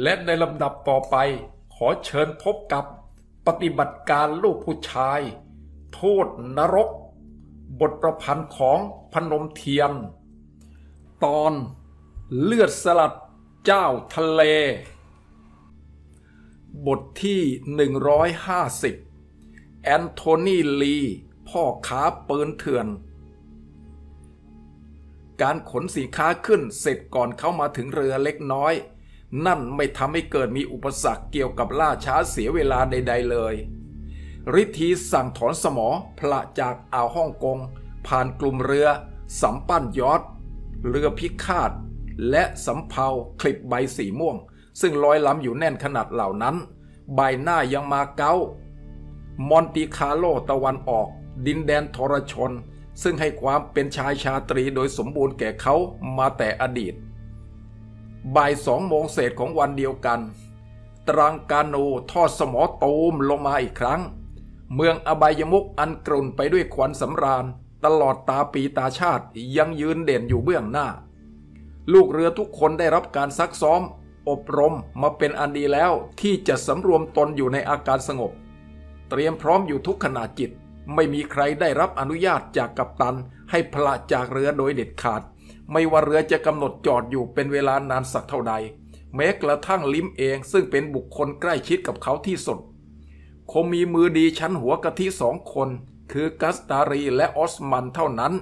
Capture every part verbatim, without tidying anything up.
และในลำดับต่อไปขอเชิญพบกับปฏิบัติการลูกผู้ชายโทษนรกบทประพันธ์ของพนมเทียนตอนเลือดสลัดเจ้าทะเลบทที่หนึ่งร้อยห้าสิบแอนโทนีลีพ่อค้าปืนเถื่อนการขนสินค้าขึ้นเสร็จก่อนเข้ามาถึงเรือเล็กน้อยนั่นไม่ทำให้เกิดมีอุปสรรคเกี่ยวกับล่าช้าเสียเวลาใดๆเลยฤทธีสั่งถอนสมอพละจากอ่าวฮ่องกงผ่านกลุ่มเรือสำปั้นยอทเรือพิฆาตและสำเภาคลิปใบสีม่วงซึ่งลอยล้ำอยู่แน่นขนาดเหล่านั้นบ่ายหน้ายังมาเก๊ามอนติคาร์โลตะวันออกดินแดนทรชนซึ่งให้ความเป็นชายชาตรีโดยสมบูรณ์แก่เขามาแต่อดีตบ่ายสองโมงเศษของวันเดียวกันตรังกาโนทอดสมอตูมลงมาอีกครั้งเมืองอบายมุขอันกรุ่นไปด้วยควันสำราญตลอดตาปีตาชาติยังยืนเด่นอยู่เบื้องหน้าลูกเรือทุกคนได้รับการซักซ้อมอบรมมาเป็นอันดีแล้วที่จะสำรวมตนอยู่ในอาการสงบเตรียมพร้อมอยู่ทุกขณะจิตไม่มีใครได้รับอนุญาตจากกัปตันให้พละจากเรือโดยเด็ดขาดไม่ว่าเรือจะกำหนดจอดอยู่เป็นเวลานานสักเท่าใดแม้กระทั่งลิมเองซึ่งเป็นบุคคลใกล้ชิดกับเขาที่สุดคงมีมือดีชั้นหัวกะทิสองคนคือกัสตารีและออสมันเท่านั้น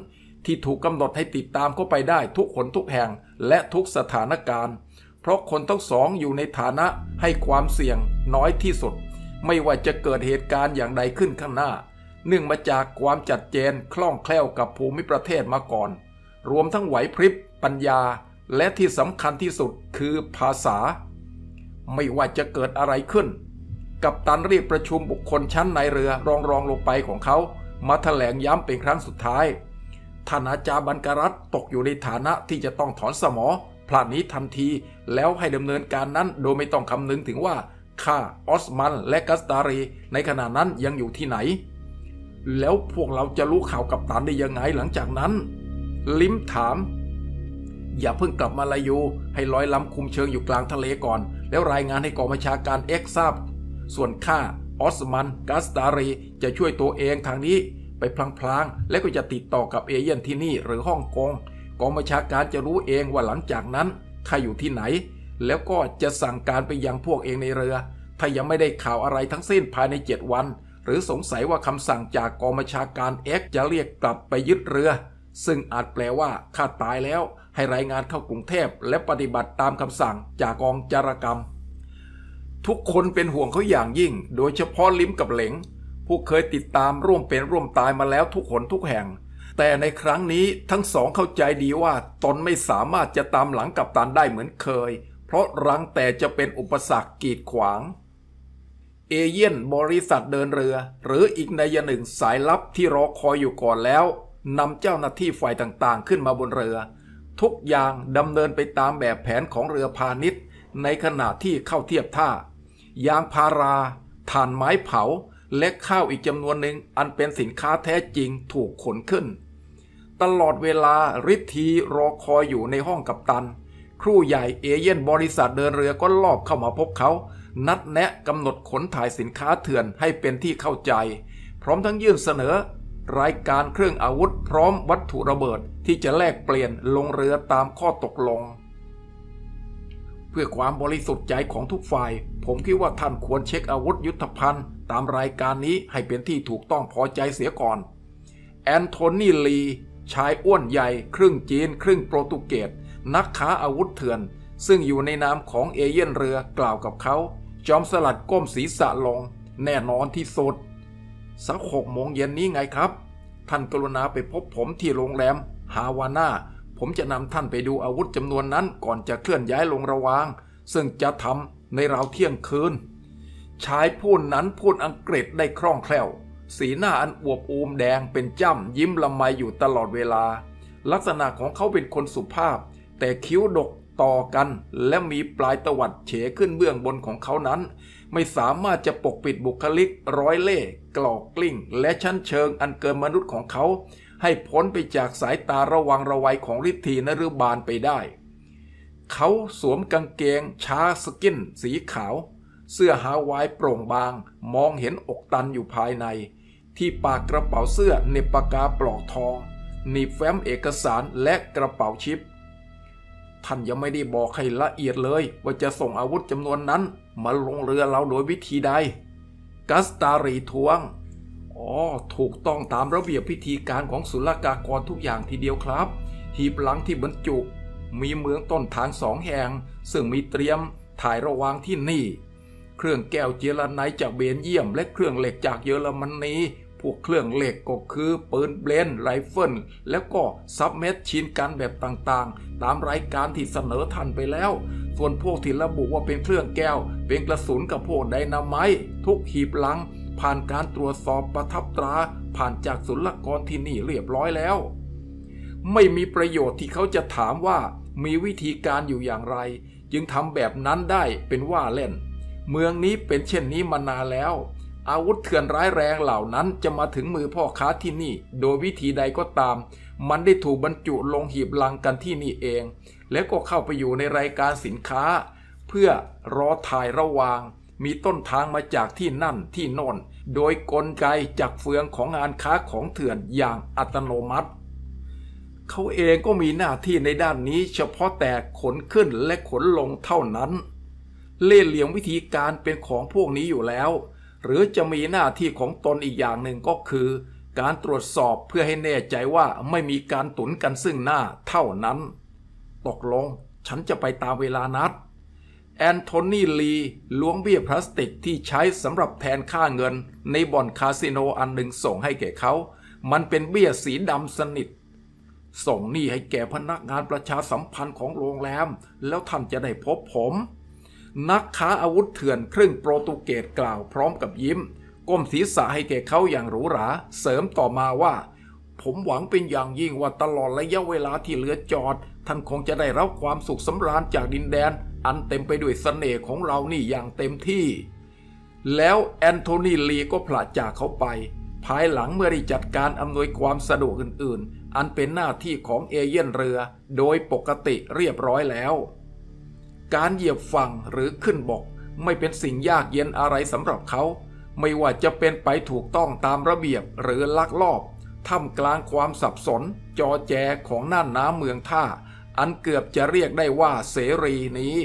ที่ถูกกำหนดให้ติดตามเข้าไปได้ทุกคนทุกแห่งและทุกสถานการณ์เพราะคนทั้งสองอยู่ในฐานะให้ความเสี่ยงน้อยที่สุดไม่ว่าจะเกิดเหตุการณ์อย่างใดขึ้นข้างหน้าเนื่องมาจากความจัดเจนคล่องแคล่วกับภูมิประเทศมาก่อนรวมทั้งไหวพริบปัญญาและที่สำคัญที่สุดคือภาษาไม่ว่าจะเกิดอะไรขึ้นกัปตันเรียกประชุมบุคคลชั้นในเรือรองรองลงไปของเขามาแถลงย้ำเป็นครั้งสุดท้ายท่านอาจารย์บันการัตตกอยู่ในฐานะที่จะต้องถอนสมอพลาดนี้ทันทีแล้วให้ดำเนินการนั้นโดยไม่ต้องคำนึงถึงว่าข้าออสมันและกัสตารีในขณะนั้นยังอยู่ที่ไหนแล้วพวกเราจะรู้ข่าวกัปตันได้ยังไงหลังจากนั้นลิมถามอย่าเพิ่งกลับมาลายูให้ลอยลำคุมเชิงอยู่กลางทะเลก่อนแล้วรายงานให้กองบัญชาการเอ็กซ์ทราบส่วนข้าออสมันกัสตารีจะช่วยตัวเองทางนี้ไปพลางๆและก็จะติดต่อกับเอเย่นที่นี่หรือฮ่องกงกองบัญชาการจะรู้เองว่าหลังจากนั้นข้าอยู่ที่ไหนแล้วก็จะสั่งการไปยังพวกเองในเรือถ้ายังไม่ได้ข่าวอะไรทั้งสิ้นภายในเจ็ดวันหรือสงสัยว่าคำสั่งจากกองบัญชาการเอ็กซ์จะเรียกกลับไปยึดเรือซึ่งอาจแปลว่าข้าตายแล้วให้รายงานเข้ากรุงเทพและปฏิบัติตามคำสั่งจากกองจารกรรมทุกคนเป็นห่วงเขาอย่างยิ่งโดยเฉพาะลิ้มกับเหลงผู้เคยติดตามร่วมเป็นร่วมตายมาแล้วทุกหนทุกแห่งแต่ในครั้งนี้ทั้งสองเข้าใจดีว่าตนไม่สามารถจะตามหลังกัปตันได้เหมือนเคยเพราะรังแต่จะเป็นอุปสรรคกีดขวางเอเย่นบริษัทเดินเรือหรืออีกนัยหนึ่งสายลับที่รอคอยอยู่ก่อนแล้วนำเจ้าหน้าที่ฝ่ายต่างๆขึ้นมาบนเรือทุกอย่างดำเนินไปตามแบบแผนของเรือพาณิชย์ในขณะที่เข้าเทียบท่ายางพาราถ่านไม้เผาและข้าวอีกจำนวนหนึ่งอันเป็นสินค้าแท้จริงถูกขนขึ้นตลอดเวลาฤทธีรอคอยอยู่ในห้องกัปตันครูใหญ่เอเย่นบริษัทเดินเรือก็ลอบเข้ามาพบเขานัดแนะกำหนดขนถ่ายสินค้าเถื่อนให้เป็นที่เข้าใจพร้อมทั้งยื่นเสนอรายการเครื่องอาวุธพร้อมวัตถุระเบิดที่จะแลกเปลี่ยนลงเรือตามข้อตกลงเพื่อความบริสุทธิ์ใจของทุกฝ่ายผมคิดว่าท่านควรเช็คอาวุธยุทธภัณฑ์ตามรายการนี้ให้เป็นที่ถูกต้องพอใจเสียก่อนแอนโทนีลีชายอ้วนใหญ่ครึ่งจีนครึ่งโปรตุเกสนักค้าอาวุธเถื่อนซึ่งอยู่ในนามของเอเย่นเรือกล่าวกับเขาจอมสลัดก้มศีรษะลงแน่นอนที่สุดสักหกโมงเย็นนี้ไงครับท่านกรุณาไปพบผมที่โรงแรมฮาวาน่าผมจะนำท่านไปดูอาวุธจำนวนนั้นก่อนจะเคลื่อนย้ายลงระวางซึ่งจะทำในราวเที่ยงคืนชายผู้นั้นพูดอังกฤษได้คล่องแคล่วสีหน้าอันอวบอูมแดงเป็นจ้ำยิ้มละไมอยู่ตลอดเวลาลักษณะของเขาเป็นคนสุภาพแต่คิ้วดกต่อกันและมีปลายตวัดเฉขึ้นเบื้องบนของเขานั้นไม่สามารถจะปกปิดบุคลิกร้อยเล่ห์กลอกกลิ้งและชั้นเชิงอันเกินมนุษย์ของเขาให้พ้นไปจากสายตาระวังระไวของฤทธีนฤบาลไปได้ เขาสวมกางเกงชาสกินสีขาวเสื้อฮาวายโปร่งบางมองเห็นอกตันอยู่ภายในที่ปากกระเป๋าเสื้อเน็บปากกาปลอกทองหนีบแฟ้มเอกสารและกระเป๋าชิปท่านยังไม่ได้บอกให้ละเอียดเลยว่าจะส่งอาวุธจำนวนนั้นมาลงเรือเราโดยวิธีใดกัสตารีทวงอ๋อถูกต้องตามระเบียบพิธีการของศุลกากรทุกอย่างทีเดียวครับหีบหลังที่บรรจุมีเมืองต้นทางสองแห่งซึ่งมีเตรียมถ่ายระวางที่นี่เครื่องแก้วเจรไนท์จากเบลเยียมและเครื่องเหล็กจากเยอรมนีพวกเครื่องเหล็กก็คือปืนเบลนไรเฟิลแล้วก็ซับเมชชีนกันแบบต่างๆตามรายการที่เสนอทันไปแล้วส่วนพวกที่ระบุว่าเป็นเครื่องแก้วเป็นกระสุนกับพวกไดนาไมต์ทุกหีบหลังผ่านการตรวจสอบประทับตราผ่านจากศุลกากรที่นี่เรียบร้อยแล้วไม่มีประโยชน์ที่เขาจะถามว่ามีวิธีการอยู่อย่างไรจึงทำแบบนั้นได้เป็นว่าเล่นเมืองนี้เป็นเช่นนี้มานานแล้วอาวุธเถื่อนร้ายแรงเหล่านั้นจะมาถึงมือพ่อค้าที่นี่โดยวิธีใดก็ตามมันได้ถูกบรรจุลงหีบลังกันที่นี่เองและก็เข้าไปอยู่ในรายการสินค้าเพื่อรอถ่ายระวางมีต้นทางมาจากที่นั่นที่โน่นโดยกลไกจากเฟืองของงานค้าของเถื่อนอย่างอัตโนมัติเขาเองก็มีหน้าที่ในด้านนี้เฉพาะแต่ขนขึ้นและขนลงเท่านั้นเล่ห์เหลี่ยมวิธีการเป็นของพวกนี้อยู่แล้วหรือจะมีหน้าที่ของตนอีกอย่างหนึ่งก็คือการตรวจสอบเพื่อให้แน่ใจว่าไม่มีการตุนกันซึ่งหน้าเท่านั้นตกลงฉันจะไปตามเวลานัดแอนโทนีลีล้วงเบี้ยพลาสติกที่ใช้สำหรับแทนค่าเงินในบ่อนคาสิโนอันหนึ่งส่งให้แก่เขามันเป็นเบี้ยสีดำสนิทส่งนี่ให้แก่พนักงานประชาสัมพันธ์ของโรงแรมแล้วท่านจะได้พบผมนักค้าอาวุธเถื่อนครึ่งโปรตุเกสกล่าวพร้อมกับยิ้มก้มศีรษะให้แก่เขาอย่างหรูหราเสริมต่อมาว่าผมหวังเป็นอย่างยิ่งว่าตลอดระยะเวลาที่เหลือจอดท่านคงจะได้รับความสุขสำราญจากดินแดนอันเต็มไปด้วยเสน่ห์ของเรานี่อย่างเต็มที่แล้วแอนโทนีลีก็ผละจากเขาไปภายหลังเมื่อได้จัดการอำนวยความสะดวกอื่นๆอันเป็นหน้าที่ของเอเย่นเรือโดยปกติเรียบร้อยแล้วการเหยียบฝั่งหรือขึ้นบกไม่เป็นสิ่งยากเย็นอะไรสำหรับเขาไม่ว่าจะเป็นไปถูกต้องตามระเบียบหรือลักลอบท่ามกลางความสับสนจอแจของน่านน้ำเมืองท่าอันเกือบจะเรียกได้ว่าเสรีนี้